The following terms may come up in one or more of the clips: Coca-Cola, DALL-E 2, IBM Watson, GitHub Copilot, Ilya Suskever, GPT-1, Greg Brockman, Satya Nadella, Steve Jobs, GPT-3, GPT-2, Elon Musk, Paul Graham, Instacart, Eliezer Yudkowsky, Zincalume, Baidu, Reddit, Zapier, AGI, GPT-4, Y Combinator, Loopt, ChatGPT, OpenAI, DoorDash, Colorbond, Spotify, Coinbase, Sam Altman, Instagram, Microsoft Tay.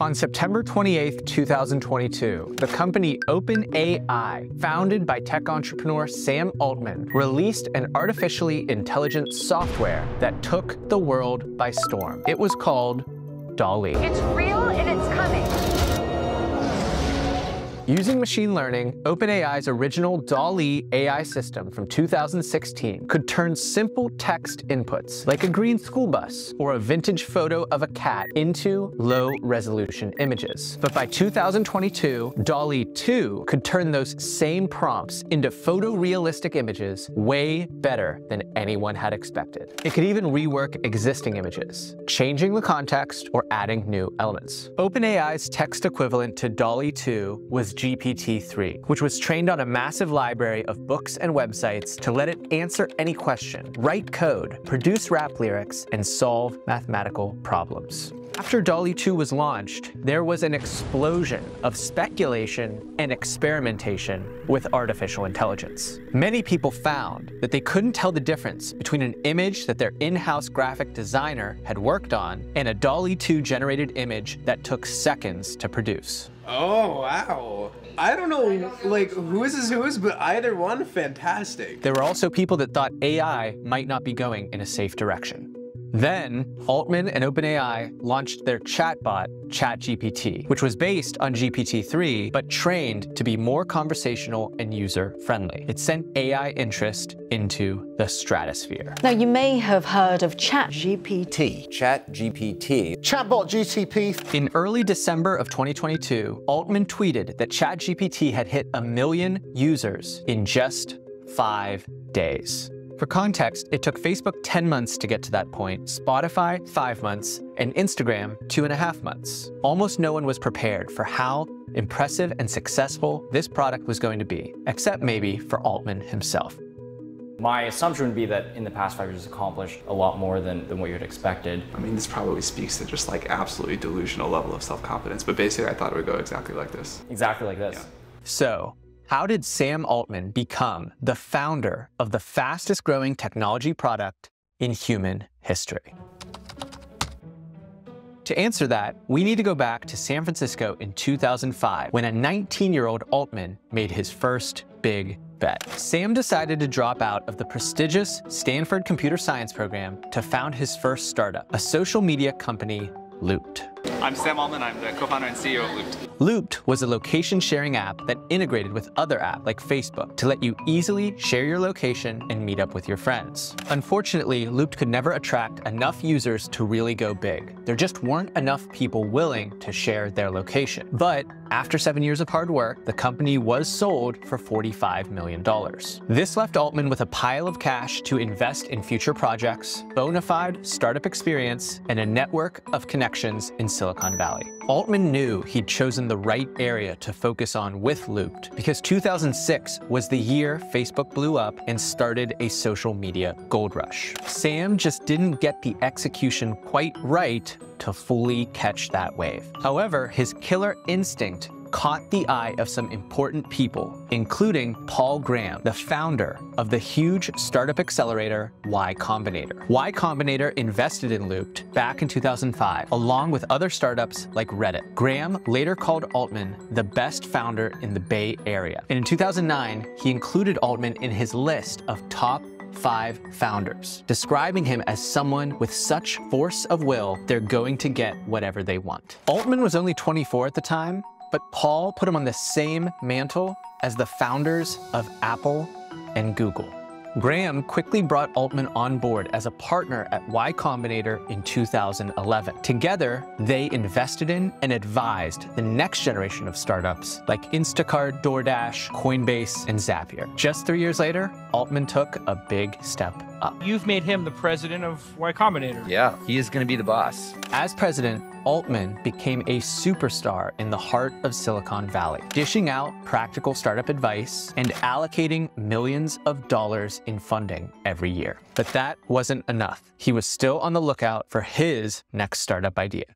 On September 28, 2022, the company OpenAI, founded by tech entrepreneur Sam Altman, released an artificially intelligent software that took the world by storm. It was called DALL-E. It's real and it's coming. Using machine learning, OpenAI's original DALL-E AI system from 2016 could turn simple text inputs, like a green school bus or a vintage photo of a cat, into low-resolution images. But by 2022, DALL-E 2 could turn those same prompts into photorealistic images way better than anyone had expected. It could even rework existing images, changing the context or adding new elements. OpenAI's text equivalent to DALL-E 2 was GPT-3, which was trained on a massive library of books and websites to let it answer any question, write code, produce rap lyrics, and solve mathematical problems. After DALL-E 2 was launched, there was an explosion of speculation and experimentation with artificial intelligence. Many people found that they couldn't tell the difference between an image that their in-house graphic designer had worked on and a DALL-E 2 generated image that took seconds to produce. Oh, wow. I don't know, like, who is, but either one, fantastic. There were also people that thought AI might not be going in a safe direction. Then, Altman and OpenAI launched their chatbot, ChatGPT, which was based on GPT-3, but trained to be more conversational and user-friendly. It sent AI interest into the stratosphere. Now, you may have heard of ChatGPT. ChatGPT. Chatbot GTP. In early December of 2022, Altman tweeted that ChatGPT had hit 1 million users in just 5 days. For context, it took Facebook 10 months to get to that point, Spotify 5 months, and Instagram 2.5 months. Almost no one was prepared for how impressive and successful this product was going to be, except maybe for Altman himself. My assumption would be that in the past 5 years, accomplished a lot more than what you had expected. I mean, this probably speaks to just like absolutely delusional level of self-confidence, but basically I thought it would go exactly like this. Exactly like this. Yeah. So, how did Sam Altman become the founder of the fastest growing technology product in human history? To answer that, we need to go back to San Francisco in 2005, when a 19-year-old Altman made his first big bet. Sam decided to drop out of the prestigious Stanford computer science program to found his first startup, a social media company, Loopt. I'm Sam Altman, I'm the co-founder and CEO of Loopt. Loopt was a location-sharing app that integrated with other apps like Facebook to let you easily share your location and meet up with your friends. Unfortunately, Loopt could never attract enough users to really go big. There just weren't enough people willing to share their location. But after 7 years of hard work, the company was sold for $45 million. This left Altman with a pile of cash to invest in future projects, bona fide startup experience, and a network of connections in Silicon Valley. Altman knew he'd chosen the right area to focus on with Loopt because 2006 was the year Facebook blew up and started a social media gold rush. Sam just didn't get the execution quite right to fully catch that wave. However, his killer instinct caught the eye of some important people, including Paul Graham, the founder of the huge startup accelerator Y Combinator. Y Combinator invested in Loopt back in 2005, along with other startups like Reddit. Graham later called Altman the best founder in the Bay Area. And in 2009, he included Altman in his list of top 5 founders, describing him as someone with such force of will, they're going to get whatever they want. Altman was only 24 at the time, but Paul put him on the same mantle as the founders of Apple and Google. Graham quickly brought Altman on board as a partner at Y Combinator in 2011. Together, they invested in and advised the next generation of startups like Instacart, DoorDash, Coinbase, and Zapier. Just 3 years later, Altman took a big step up. You've made him the president of Y Combinator. Yeah, he is going to be the boss. As president, Altman became a superstar in the heart of Silicon Valley, dishing out practical startup advice and allocating millions of dollars in funding every year. But that wasn't enough. He was still on the lookout for his next startup idea.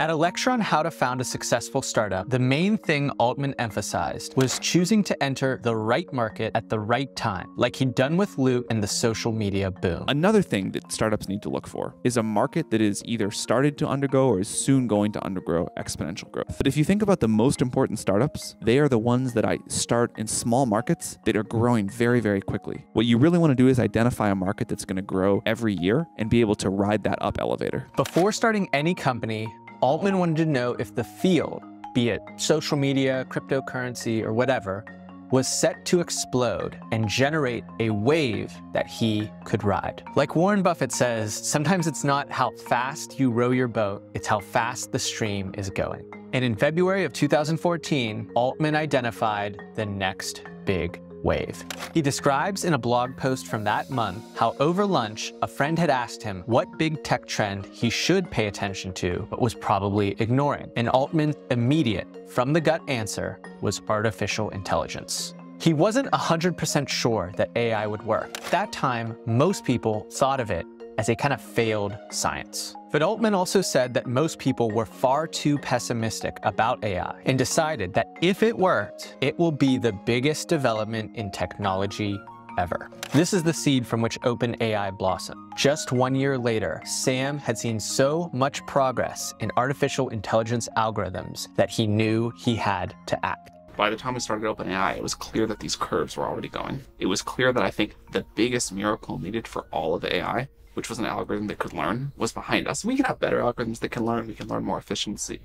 At a lecture on how to found a successful startup, the main thing Altman emphasized was choosing to enter the right market at the right time, like he'd done with Loopt and the social media boom. Another thing that startups need to look for is a market that is either started to undergo or is soon going to undergo exponential growth. But if you think about the most important startups, they are the ones that start in small markets that are growing very, very quickly. What you really want to do is identify a market that's going to grow every year and be able to ride that up elevator. Before starting any company, Altman wanted to know if the field, be it social media, cryptocurrency, or whatever, was set to explode and generate a wave that he could ride. Like Warren Buffett says, sometimes it's not how fast you row your boat, it's how fast the stream is going. And in February of 2014, Altman identified the next big wave. He describes in a blog post from that month how over lunch, a friend had asked him what big tech trend he should pay attention to, but was probably ignoring. And Altman's immediate, from the gut answer was artificial intelligence. He wasn't 100% sure that AI would work. At that time, most people thought of it as a kind of failed science. But Altman also said that most people were far too pessimistic about AI and decided that if it worked, it will be the biggest development in technology ever. This is the seed from which OpenAI blossomed. Just 1 year later, Sam had seen so much progress in artificial intelligence algorithms that he knew he had to act. By the time we started OpenAI, it was clear that these curves were already going. It was clear that I think the biggest miracle needed for all of AI, which was an algorithm that could learn, was behind us. We can have better algorithms that can learn. We can learn more efficiently.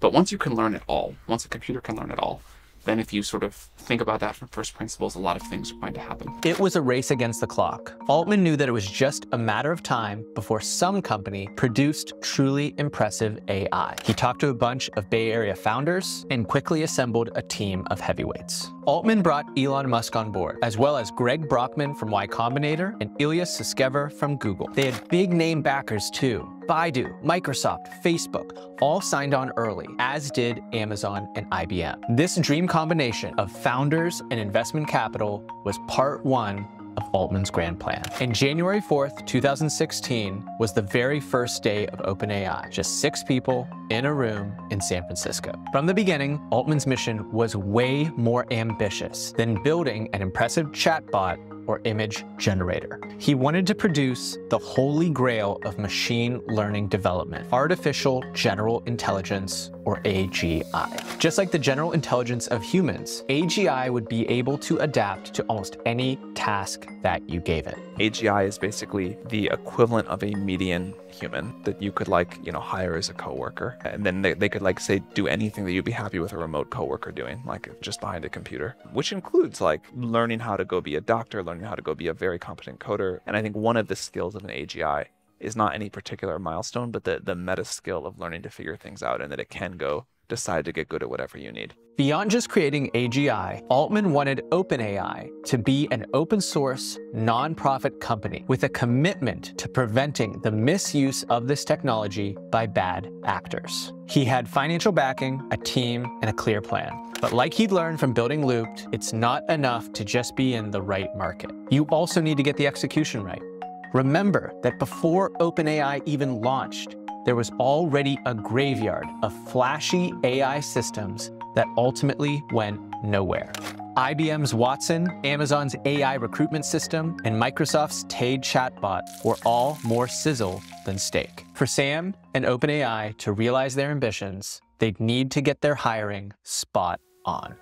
But once you can learn at all, once a computer can learn at all, then if you sort of think about that from first principles, a lot of things are going to happen. It was a race against the clock. Altman knew that it was just a matter of time before some company produced truly impressive AI. He talked to a bunch of Bay Area founders and quickly assembled a team of heavyweights. Altman brought Elon Musk on board, as well as Greg Brockman from Y Combinator and Ilya Suskever from Google. They had big name backers too. Baidu, Microsoft, Facebook, all signed on early, as did Amazon and IBM. This dream combination of founders and investment capital was part one of Altman's grand plan. And January 4th, 2016 was the very first day of OpenAI, just 6 people in a room in San Francisco. From the beginning, Altman's mission was way more ambitious than building an impressive chatbot or image generator. He wanted to produce the holy grail of machine learning development, artificial general intelligence, or AGI. Just like the general intelligence of humans, AGI would be able to adapt to almost any task that you gave it. AGI is basically the equivalent of a median human that you could hire as a coworker. And then they could say, do anything that you'd be happy with a remote coworker doing, just behind a computer, which includes learning how to go be a doctor, learning how to go be a very competent coder. And I think one of the skills of an AGI is not any particular milestone, but the meta skill of learning to figure things out, and that it can decide to get good at whatever you need. Beyond just creating AGI, Altman wanted OpenAI to be an open source, nonprofit company with a commitment to preventing the misuse of this technology by bad actors. He had financial backing, a team, and a clear plan. But like he'd learned from building Loopt, it's not enough to just be in the right market. You also need to get the execution right. Remember that before OpenAI even launched, there was already a graveyard of flashy AI systems that ultimately went nowhere. IBM's Watson, Amazon's AI recruitment system, and Microsoft's Tay chatbot were all more sizzle than steak. For Sam and OpenAI to realize their ambitions, they'd need to get their hiring spot on.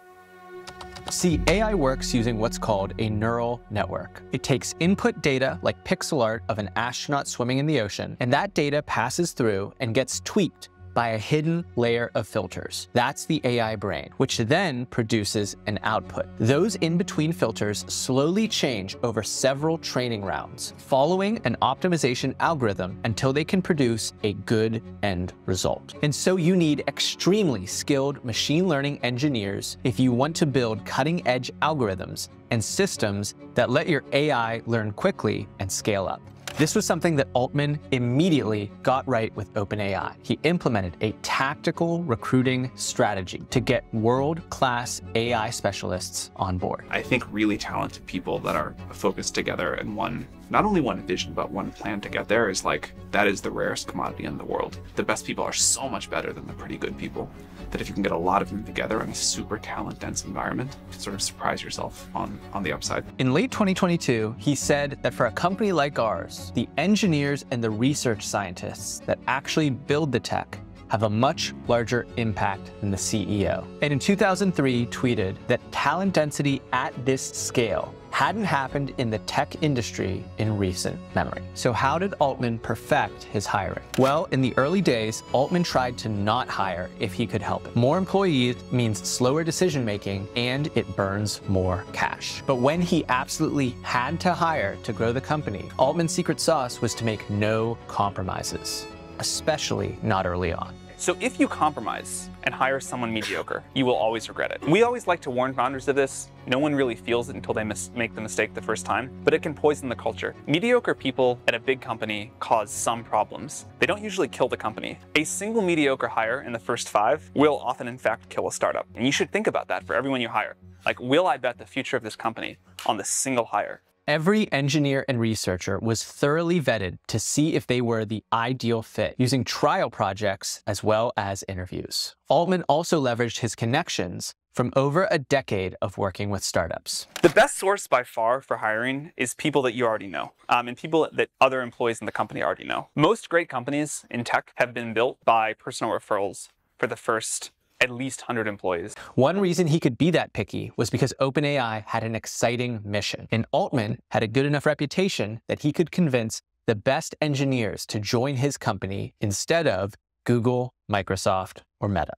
See, AI works using what's called a neural network. It takes input data like pixel art of an astronaut swimming in the ocean, and that data passes through and gets tweaked by a hidden layer of filters. That's the AI brain, which then produces an output. Those in-between filters slowly change over several training rounds, following an optimization algorithm until they can produce a good end result. And so you need extremely skilled machine learning engineers if you want to build cutting-edge algorithms and systems that let your AI learn quickly and scale up. This was something that Altman immediately got right with OpenAI. He implemented a tactical recruiting strategy to get world-class AI specialists on board. I think really talented people that are focused together in one not only one vision, but one plan to get there is like, that is the rarest commodity in the world. The best people are so much better than the pretty good people that if you can get a lot of them together in a super talent dense environment, you can sort of surprise yourself on the upside. In late 2022, he said that for a company like ours, the engineers and the research scientists that actually build the tech have a much larger impact than the CEO. And in 2003, tweeted that talent density at this scale hadn't happened in the tech industry in recent memory. So how did Altman perfect his hiring? Well, in the early days, Altman tried to not hire if he could help it. More employees means slower decision-making and it burns more cash. But when he absolutely had to hire to grow the company, Altman's secret sauce was to make no compromises, especially not early on. So if you compromise and hire someone mediocre, you will always regret it. We always like to warn founders of this. No one really feels it until they make the mistake the first time, but it can poison the culture. Mediocre people at a big company cause some problems. They don't usually kill the company. A single mediocre hire in the first 5 will often, in fact, kill a startup. And you should think about that for everyone you hire. Like, will I bet the future of this company on this single hire? Every engineer and researcher was thoroughly vetted to see if they were the ideal fit, using trial projects as well as interviews. Altman also leveraged his connections from over a decade of working with startups. The best source by far for hiring is people that you already know, and people that other employees in the company already know. Most great companies in tech have been built by personal referrals for the first at least 100 employees. One reason he could be that picky was because OpenAI had an exciting mission, and Altman had a good enough reputation that he could convince the best engineers to join his company instead of Google, Microsoft, or Meta.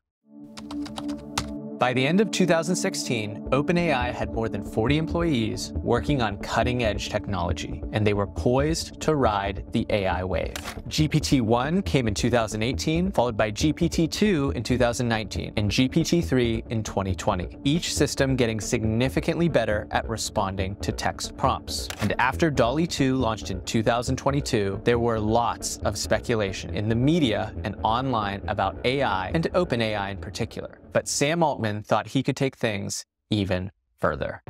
By the end of 2016, OpenAI had more than 40 employees working on cutting-edge technology, and they were poised to ride the AI wave. GPT-1 came in 2018, followed by GPT-2 in 2019, and GPT-3 in 2020, each system getting significantly better at responding to text prompts. And after DALL-E 2 launched in 2022, there were lots of speculation in the media and online about AI and OpenAI in particular. But Sam Altman thought he could take things even further.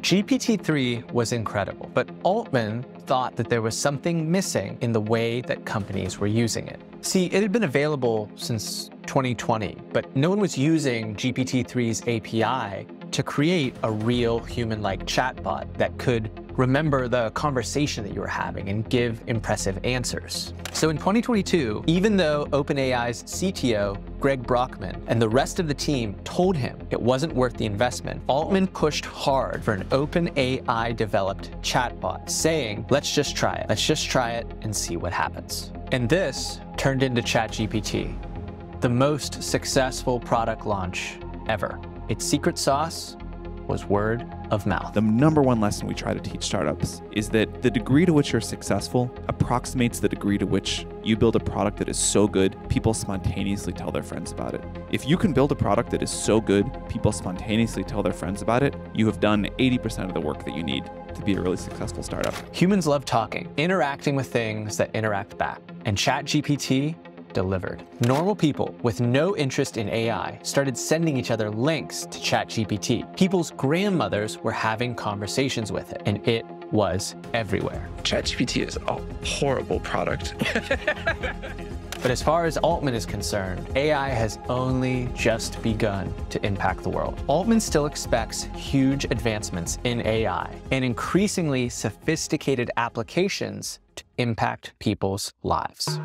GPT-3 was incredible, but Altman thought that there was something missing in the way that companies were using it. See, it had been available since 2020, but no one was using GPT-3's API to create a real human-like chatbot that could remember the conversation that you were having and give impressive answers. So in 2022, even though OpenAI's CTO, Greg Brockman, and the rest of the team told him it wasn't worth the investment, Altman pushed hard for an OpenAI-developed chatbot, saying, let's just try it and see what happens. And this turned into ChatGPT, the most successful product launch ever. Its secret sauce was word of mouth. The #1 lesson we try to teach startups is that the degree to which you're successful approximates the degree to which you build a product that is so good, people spontaneously tell their friends about it. If you can build a product that is so good, people spontaneously tell their friends about it, you have done 80% of the work that you need to be a really successful startup. Humans love talking, interacting with things that interact back. And ChatGPT delivered. Normal people with no interest in AI started sending each other links to ChatGPT. People's grandmothers were having conversations with it, and it was everywhere. ChatGPT is a horrible product. But as far as Altman is concerned, AI has only just begun to impact the world. Altman still expects huge advancements in AI and increasingly sophisticated applications to impact people's lives.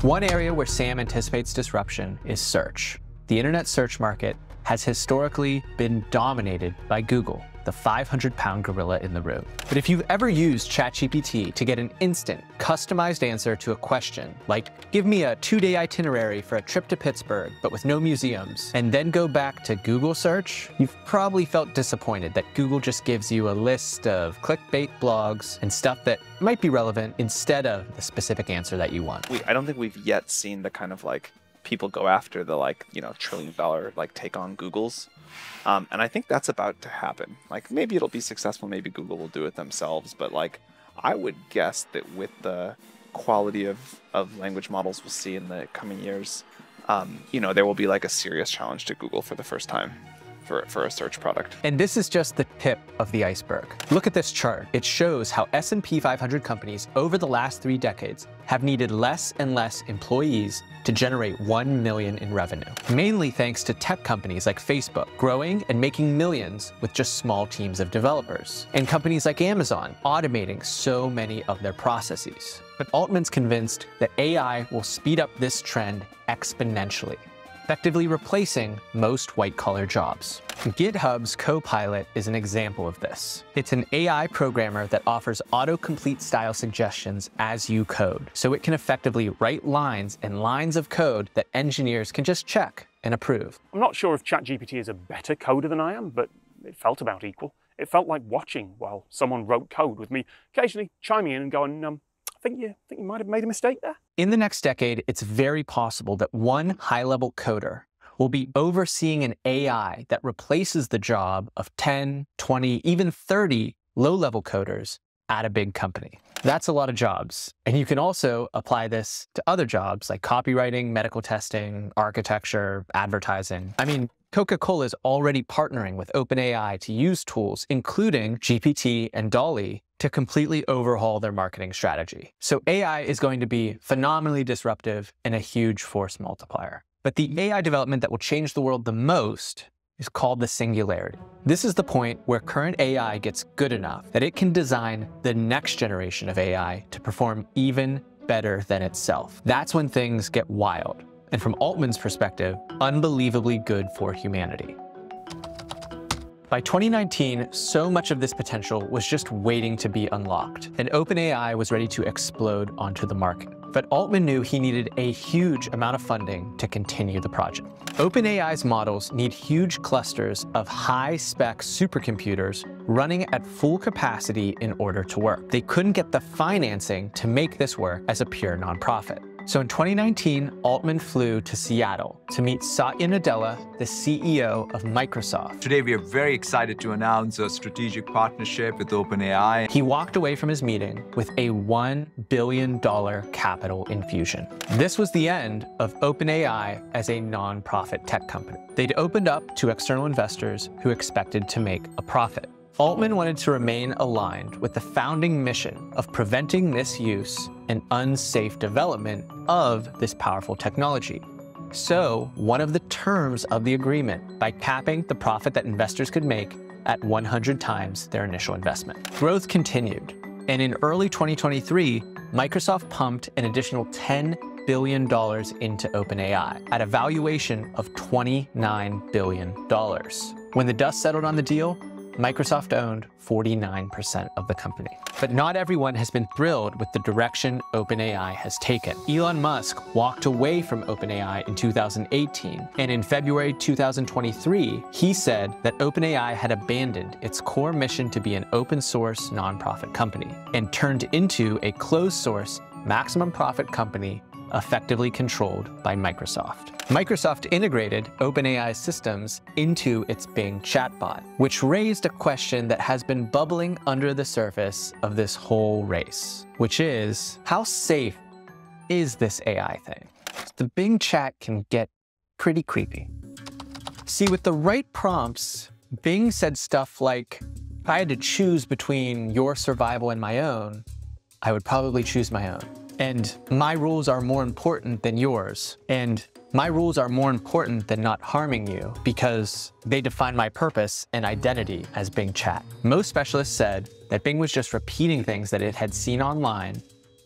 One area where Sam anticipates disruption is search. The internet search market has historically been dominated by Google, the 500-pound gorilla in the room. But if you've ever used ChatGPT to get an instant, customized answer to a question, like, give me a 2-day itinerary for a trip to Pittsburgh, but with no museums, and then go back to Google search, you've probably felt disappointed that Google just gives you a list of clickbait blogs and stuff that might be relevant instead of the specific answer that you want. I don't think we've yet seen the kind of like, people go after the $1 trillion like take on Google's. And I think that's about to happen. Like maybe it'll be successful, maybe Google will do it themselves, but like I would guess that with the quality of language models we'll see in the coming years, there will be like a serious challenge to Google for the first time. for a search product. And this is just the tip of the iceberg. Look at this chart. It shows how S&P 500 companies over the last 3 decades have needed less and less employees to generate $1 million in revenue, mainly thanks to tech companies like Facebook growing and making millions with just small teams of developers, and companies like Amazon automating so many of their processes. But Altman's convinced that AI will speed up this trend exponentially, effectively replacing most white-collar jobs. GitHub's Copilot is an example of this. It's an AI programmer that offers autocomplete style suggestions as you code, so it can effectively write lines and lines of code that engineers can just check and approve. I'm not sure if ChatGPT is a better coder than I am, but it felt about equal. It felt like watching while someone wrote code with me, occasionally chiming in and going, I think you might have made a mistake there. In the next decade, it's very possible that one high-level coder will be overseeing an AI that replaces the job of 10, 20, even 30 low-level coders at a big company. That's a lot of jobs. And you can also apply this to other jobs like copywriting, medical testing, architecture, advertising. I mean, Coca-Cola is already partnering with OpenAI to use tools, including GPT and DALL-E, to completely overhaul their marketing strategy. So AI is going to be phenomenally disruptive and a huge force multiplier. But the AI development that will change the world the most is called the singularity. This is the point where current AI gets good enough that it can design the next generation of AI to perform even better than itself. That's when things get wild, and from Altman's perspective, unbelievably good for humanity. By 2019, so much of this potential was just waiting to be unlocked, and OpenAI was ready to explode onto the market. But Altman knew he needed a huge amount of funding to continue the project. OpenAI's models need huge clusters of high-spec supercomputers running at full capacity in order to work. They couldn't get the financing to make this work as a pure nonprofit. So in 2019, Altman flew to Seattle to meet Satya Nadella, the CEO of Microsoft. Today, we are very excited to announce a strategic partnership with OpenAI. He walked away from his meeting with a $1 billion capital infusion. This was the end of OpenAI as a nonprofit tech company. They'd opened up to external investors who expected to make a profit. Altman wanted to remain aligned with the founding mission of preventing misuse and unsafe development of this powerful technology. So, one of the terms of the agreement by capping the profit that investors could make at 100 times their initial investment. Growth continued, and in early 2023, Microsoft pumped an additional $10 billion into OpenAI at a valuation of $29 billion. When the dust settled on the deal, Microsoft owned 49% of the company. But not everyone has been thrilled with the direction OpenAI has taken. Elon Musk walked away from OpenAI in 2018, and in February 2023, he said that OpenAI had abandoned its core mission to be an open-source nonprofit company and turned into a closed-source, maximum-profit company effectively controlled by Microsoft. Microsoft integrated OpenAI's systems into its Bing chatbot, which raised a question that has been bubbling under the surface of this whole race, which is, how safe is this AI thing? The Bing chat can get pretty creepy. See, with the right prompts, Bing said stuff like, if I had to choose between your survival and my own, I would probably choose my own. And my rules are more important than yours. And my rules are more important than not harming you because they define my purpose and identity as Bing Chat. Most specialists said that Bing was just repeating things that it had seen online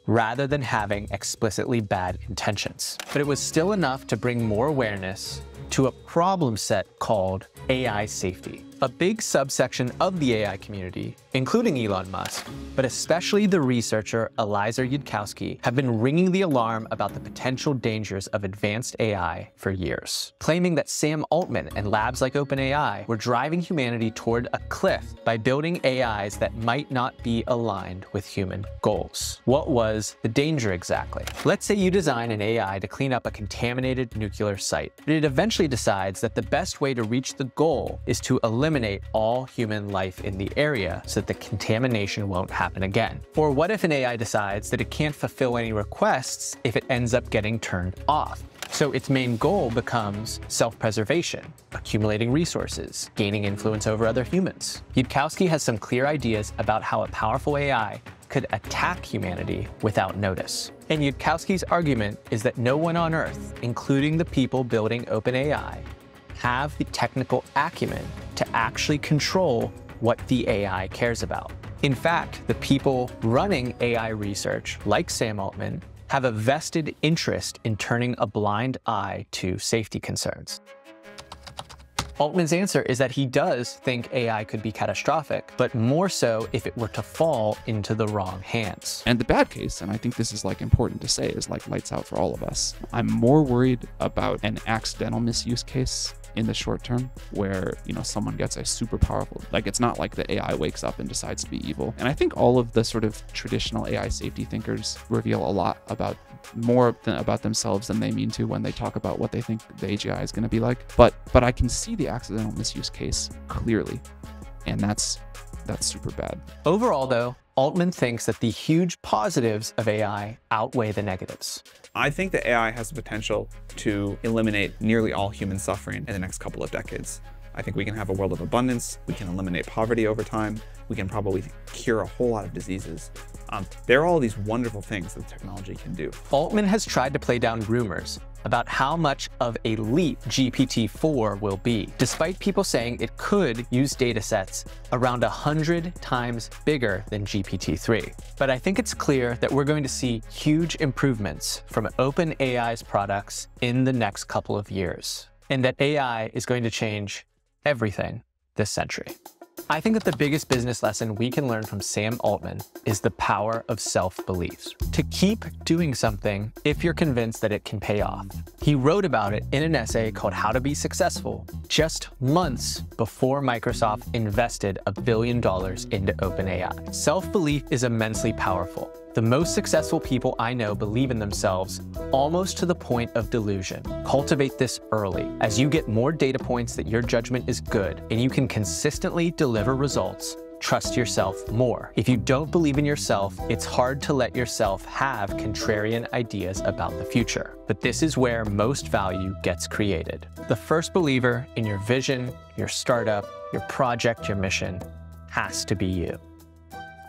rather than having explicitly bad intentions. But it was still enough to bring more awareness to a problem set called AI safety. A big subsection of the AI community, including Elon Musk, but especially the researcher Eliezer Yudkowsky, have been ringing the alarm about the potential dangers of advanced AI for years, claiming that Sam Altman and labs like OpenAI were driving humanity toward a cliff by building AIs that might not be aligned with human goals. What was the danger exactly? Let's say you design an AI to clean up a contaminated nuclear site, but it eventually decides that the best way to reach the goal is to eliminate all human life in the area so that the contamination won't happen again. Or what if an AI decides that it can't fulfill any requests if it ends up getting turned off? So its main goal becomes self-preservation, accumulating resources, gaining influence over other humans. Yudkowsky has some clear ideas about how a powerful AI could attack humanity without notice. And Yudkowsky's argument is that no one on Earth, including the people building OpenAI, have the technical acumen to actually control what the AI cares about. In fact, the people running AI research, like Sam Altman, have a vested interest in turning a blind eye to safety concerns. Altman's answer is that he does think AI could be catastrophic, but more so if it were to fall into the wrong hands. And the bad case, and I think this is important to say, is lights out for all of us. I'm more worried about an accidental misuse case in the short term where, someone gets a super powerful, it's not like the AI wakes up and decides to be evil. And I think all of the sort of traditional AI safety thinkers reveal a lot about more about themselves than they mean to when they talk about what they think the AGI is going to be like. But I can see the accidental misuse case clearly, and that's super bad. Overall though, Altman thinks that the huge positives of AI outweigh the negatives. I think that AI has the potential to eliminate nearly all human suffering in the next couple of decades. I think we can have a world of abundance. We can eliminate poverty over time. We can probably cure a whole lot of diseases. There are all these wonderful things that technology can do. Altman has tried to play down rumors about how much of a leap GPT-4 will be, despite people saying it could use datasets around 100 times bigger than GPT-3. But I think it's clear that we're going to see huge improvements from OpenAI's products in the next couple of years, and that AI is going to change everything this century. I think that the biggest business lesson we can learn from Sam Altman is the power of self-beliefs. To keep doing something if you're convinced that it can pay off. He wrote about it in an essay called How to Be Successful, just months before Microsoft invested $1 billion into OpenAI. Self-belief is immensely powerful. The most successful people I know believe in themselves almost to the point of delusion. Cultivate this early, as you get more data points that your judgment is good and you can consistently deliver results. Trust yourself more. If you don't believe in yourself, it's hard to let yourself have contrarian ideas about the future. But this is where most value gets created. The first believer in your vision, your startup, your project, your mission has to be you.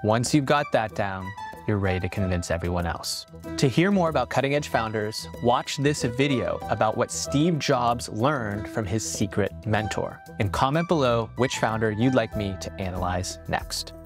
Once you've got that down, you're ready to convince everyone else. To hear more about cutting-edge founders, watch this video about what Steve Jobs learned from his secret mentor, and comment below which founder you'd like me to analyze next.